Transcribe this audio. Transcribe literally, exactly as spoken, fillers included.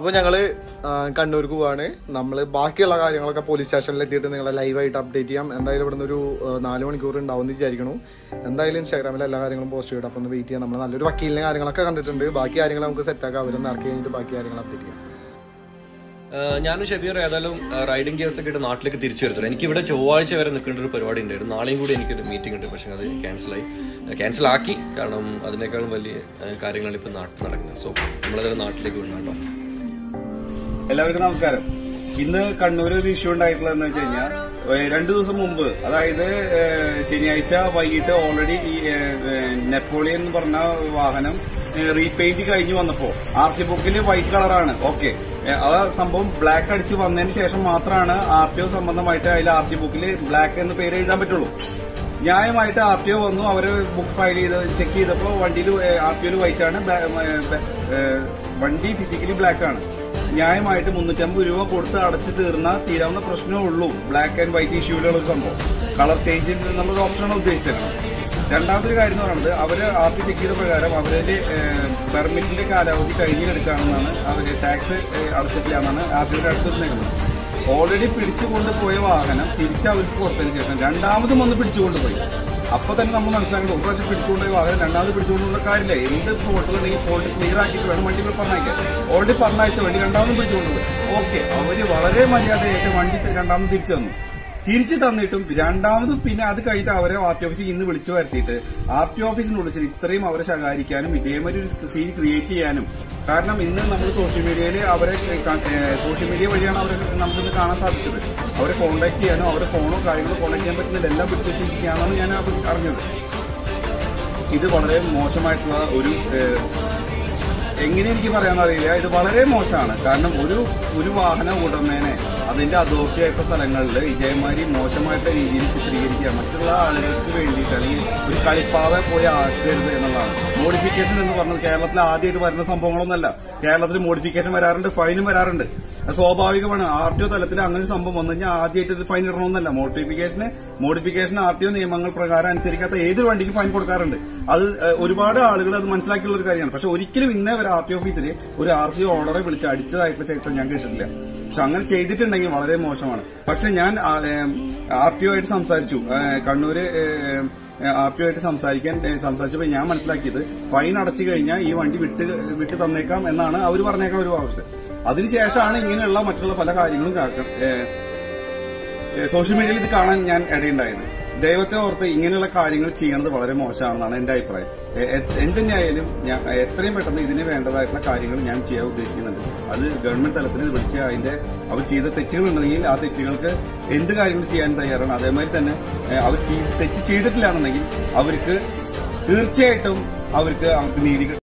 अब ऐसी कण्णूर ना बाकी क्यों पोलिस स्टेशन लाइव अपडेट इवड़ो नालु मणिकूर विचार ए इंस्टाग्राम एल क्यों पोस्ट अब वेट ना वकील कहूँ बाकी क्यों नमुक सैटा बाकी अपडेट ഞാനും ഷബീർ ഏതായാലും റൈഡിംഗ് ഗിയേഴ്സ് ഒക്കെ ഇട്ട് നാട്ടിലേക്ക് തിരിച്ചു വരുത്തുള്ളൂ. എനിക്കിവിടെ ചൊവ്വാഴ്ച വരെ നിൽക്കേണ്ട ഒരു പരിപാടി ഉണ്ടായിരുന്നു. നാളെയും കൂടി എനിക്കൊരു മീറ്റിംഗ് ഉണ്ട്, പക്ഷെ അത് ക്യാൻസലായി ക്യാൻസലാക്കി കാരണം അതിനേക്കാളും വലിയ കാര്യങ്ങളാണ് ഇപ്പം നാട്ടിൽ നടക്കുന്നത്. സോ നമ്മളത് നാട്ടിലേക്ക് വിടണം. എല്ലാവർക്കും നമസ്കാരം. ഇന്ന് കണ്ണൂർ ഒരു ഇഷ്യൂ ഉണ്ടായിട്ടുള്ളതെന്ന് വെച്ച് കഴിഞ്ഞാൽ രണ്ടു ദിവസം മുമ്പ്, അതായത് ശനിയാഴ്ച വൈകിട്ട് ഓൾറെഡി ഈ നെപ്പോളിയൻ എന്ന് പറഞ്ഞ വാഹനം റീപെയിന്റ് കഴിഞ്ഞ് വന്നപ്പോൾ ആർ സി ബുക്കിൽ വൈറ്റ് കളറാണ്, ഓക്കെ, ആ സംഭവം ബ്ലാക്ക് അടിച്ച് വന്നതിന് ശേഷം മാത്രമാണ് ആർ ടി ഒ സംബന്ധമായിട്ട് അതിൽ ആർ സി ബുക്കിൽ ബ്ലാക്ക് എന്ന് പേര് എഴുതാൻ പറ്റുള്ളൂ. ന്യായമായിട്ട് ആർ ടി ഒ വന്നു, അവര് ബുക്ക് ഫയൽ ചെയ്ത് ചെക്ക് ചെയ്തപ്പോൾ വണ്ടിയിൽ ആർ ടി ഒയിൽ വൈറ്റ് ആണ്, വണ്ടി ഫിസിക്കലി ബ്ലാക്ക് ആണ്. ന്യായമായിട്ട് മുന്നൂറ്റമ്പത് രൂപ കൊടുത്ത് അടച്ചു തീർന്ന തീരാവുന്ന പ്രശ്നമേ ഉള്ളൂ. ബ്ലാക്ക് ആൻഡ് വൈറ്റ് ഇഷ്യൂലുള്ള ഒരു സംഭവം, കളർ ചേഞ്ച് എന്നുള്ള ഓപ്ഷനാണ് ഉദ്ദേശിച്ചത്. രണ്ടാമതൊരു കാര്യം എന്ന് പറയുന്നത്, അവര് ആർ ടി ചെക്ക് ചെയ്ത പ്രകാരം അവരുടെ പെർമിറ്റിന്റെ കാലാവധി കഴിഞ്ഞ് എടുക്കാണെന്നാണ്, അവര് ടാക്സ് അടച്ചിട്ടില്ലാന്നാണ് ആർ ടി അടുത്തിരുന്നത്. ഓൾറെഡി പിടിച്ചുകൊണ്ട് പോയ വാഹനം തിരിച്ച് അവർക്ക് കൊടുത്തതിന് ശേഷം രണ്ടാമതും ഒന്ന് പിടിച്ചുകൊണ്ടുപോയി. അപ്പൊ തന്നെ നമ്മൾ മനസ്സിലാക്കേണ്ടത് ഒരു പ്രാവശ്യം പിടിച്ചുകൊണ്ട് പോയി വാഹനം രണ്ടാമത് പിടിച്ചുകൊണ്ടുള്ള കാര്യമില്ല. എന്ത് ഫോൾട്ട് ഉണ്ടെങ്കിൽ ഫോൾട്ട് ക്ലിയർ ആക്കിയിട്ട് വേണം വണ്ടി പറഞ്ഞയക്കാൻ. ഓൾറെഡി പറഞ്ഞയച്ച വണ്ടി രണ്ടാമതും പിടിച്ചുകൊണ്ടുപോയി, ഓക്കെ, അവര് വളരെ മര്യാദയായിട്ട് വണ്ടി രണ്ടാമത് തിരിച്ചു തന്നു. തിരിച്ചു തന്നിട്ടും രണ്ടാമതും പിന്നെ അത് കഴിഞ്ഞിട്ട് അവരെ ആർ ടി ഓഫീസിൽ ഇന്ന് വിളിച്ചു വരുത്തിയിട്ട് ആർ ടി ഓഫീസിന് വിളിച്ചിട്ട് ഇത്രയും അവരെ ശകാരിക്കാനും ഇതേമാതിരി ഒരു സീൻ ക്രിയേറ്റ് ചെയ്യാനും. കാരണം ഇന്ന് നമ്മൾ സോഷ്യൽ മീഡിയയിൽ അവരെ, സോഷ്യൽ മീഡിയ വഴിയാണ് അവരെ നമുക്കിന്ന് കാണാൻ സാധിച്ചത്. അവരെ കോൺടാക്ട് ചെയ്യാനോ അവരെ ഫോണോ കാര്യങ്ങളോ കോൺടാക്ട് ചെയ്യാൻ പറ്റുന്നില്ല, എല്ലാം പിടിച്ചിരിക്കുകയാണെന്ന് ഞാൻ അറിഞ്ഞത്. ഇത് വളരെ മോശമായിട്ടുള്ള ഒരു, എങ്ങനെ എനിക്ക് പറയാനറിയില്ല, ഇത് വളരെ മോശമാണ്. കാരണം ഒരു ഒരു വാഹന ഉടമേനെ അതിന്റെ അതോറിറ്റി ആയിട്ടുള്ള സ്ഥലങ്ങളിൽ ഇതേമാതിരി മോശമായിട്ടുള്ള രീതിയിൽ ചിത്രീകരിക്കുക, മറ്റുള്ള ആളുകൾക്ക് വേണ്ടിയിട്ട് അല്ലെങ്കിൽ ഒരു കളിപ്പാവെ പോയി ആക്കരുത് എന്നുള്ളതാണ്. മോഡിഫിക്കേഷൻ എന്ന് പറഞ്ഞത് കേരളത്തിൽ ആദ്യമായിട്ട് വരുന്ന സംഭവങ്ങളൊന്നുമല്ല. കേരളത്തിൽ മോഡിഫിക്കേഷൻ വരാറുണ്ട്, ഫൈനും വരാറുണ്ട്, സ്വാഭാവികമാണ്. ആർ ടി ഒ തലത്തിൽ അങ്ങനെ സംഭവം വന്നു കഴിഞ്ഞാൽ ആദ്യമായിട്ട് ഫൈൻ ഇടണമെന്നല്ല. മോഡിഫിക്കേഷന് മോഡിഫിക്കേഷൻ ആർ ടി ഒ നിയമങ്ങൾ പ്രകാരം അനുസരിക്കാത്ത ഏതൊരു വണ്ടിക്കും ഫൈൻ കൊടുക്കാറുണ്ട്. അത് ഒരുപാട് ആളുകൾ അത് മനസ്സിലാക്കിയുള്ള ഒരു കാര്യമാണ്. പക്ഷെ ഒരിക്കലും ഇന്നേ ഒരു ആർ ടി ഓഫീസിൽ ഒരു ആർ സി ഓർഡറെ വിളിച്ച് അടിച്ചതായിട്ടുള്ള ചരിത്രം ഞാൻ കേട്ടിട്ടില്ല. പക്ഷെ അങ്ങനെ ചെയ്തിട്ടുണ്ടെങ്കിൽ വളരെ മോശമാണ്. പക്ഷെ ഞാൻ ആർ ടി ഒ ആയിട്ട് സംസാരിച്ചു, കണ്ണൂര് ആർ ടി ഒ ആയിട്ട് സംസാരിക്കാൻ സംസാരിച്ചപ്പോൾ ഞാൻ മനസ്സിലാക്കിയത് ഫൈൻ അടച്ചു കഴിഞ്ഞാൽ ഈ വണ്ടി വിട്ട് വിട്ടു തന്നേക്കാം എന്നാണ് അവർ പറഞ്ഞേക്കാൻ ഒരു ആവശ്യം. അതിനുശേഷമാണ് ഇങ്ങനെയുള്ള മറ്റുള്ള പല കാര്യങ്ങളും സോഷ്യൽ മീഡിയയിൽ ഇത് കാണാൻ ഞാൻ ഇടയുണ്ടായത്. ദൈവത്തെ ഓർത്ത് ഇങ്ങനെയുള്ള കാര്യങ്ങൾ ചെയ്യുന്നത് വളരെ മോശമാണെന്നാണ് എന്റെ അഭിപ്രായം. എന്തിനായാലും ഞാൻ എത്രയും പെട്ടെന്ന് ഇതിന് വേണ്ടതായിട്ടുള്ള കാര്യങ്ങൾ ഞാൻ ചെയ്യാൻ ഉദ്ദേശിക്കുന്നുണ്ട്. അത് ഗവൺമെന്റ് തലത്തിൽ വിളിച്ച് അതിന്റെ അവർ ചെയ്ത തെറ്റുകൾ ഉണ്ടെങ്കിൽ ആ തെറ്റുകൾക്ക് എന്ത് കാര്യങ്ങൾ ചെയ്യാൻ തയ്യാറാണ്. അതേമാതിരി തന്നെ അവർ തെറ്റ് ചെയ്തിട്ടില്ലാന്നുണ്ടെങ്കിൽ അവർക്ക് തീർച്ചയായിട്ടും അവർക്ക് അവർക്ക് നീതി